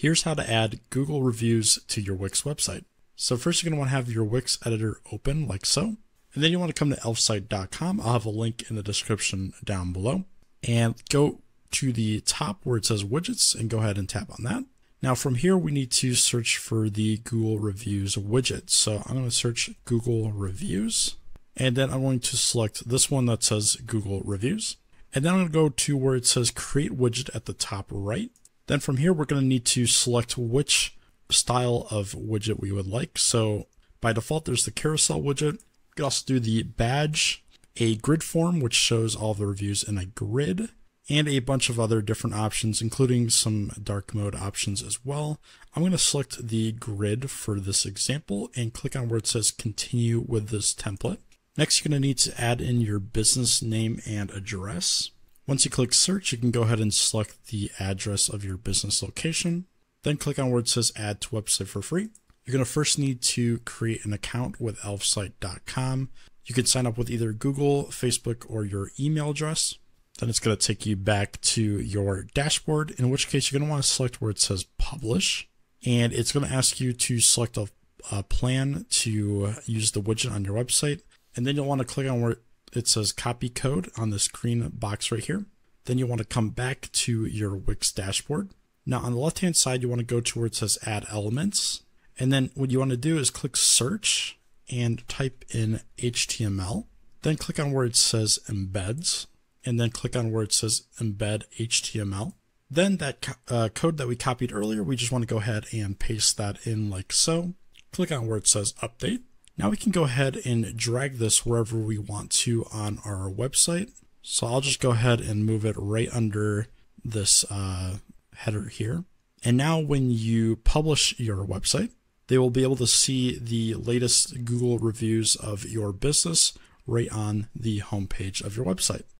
Here's how to add Google reviews to your Wix website. So first you're going to want to have your Wix editor open like so, and then you want to come to elfsight.com. I'll have a link in the description down below, and go to the top where it says widgets and go ahead and tap on that. Now from here, we need to search for the Google Reviews widget. So I'm going to search Google Reviews, and then I'm going to select this one that says Google Reviews. And then I'm going to go to where it says create widget at the top right. Then from here, we're going to need to select which style of widget we would like. So by default, there's the carousel widget. You can also do the badge, a grid form, which shows all the reviews in a grid, and a bunch of other different options, including some dark mode options as well. I'm going to select the grid for this example and click on where it says continue with this template. Next, you're going to need to add in your business name and address. Once you click search, you can go ahead and select the address of your business location. Then click on where it says add to website for free. You're going to first need to create an account with elfsight.com. You can sign up with either Google, Facebook, or your email address. Then it's going to take you back to your dashboard, in which case you're going to want to select where it says publish, and it's going to ask you to select a plan to use the widget on your website. And then you'll want to click on where it says copy code on this green box right here. Then you want to come back to your Wix dashboard. Now on the left hand side, you want to go to where it says add elements. And then what you want to do is click search and type in HTML. Then click on where it says embeds, and then click on where it says embed HTML. Then that code that we copied earlier, we just want to go ahead and paste that in like so. Click on where it says update. Now we can go ahead and drag this wherever we want to on our website. So I'll just go ahead and move it right under this header here. And now when you publish your website, they will be able to see the latest Google reviews of your business right on the homepage of your website.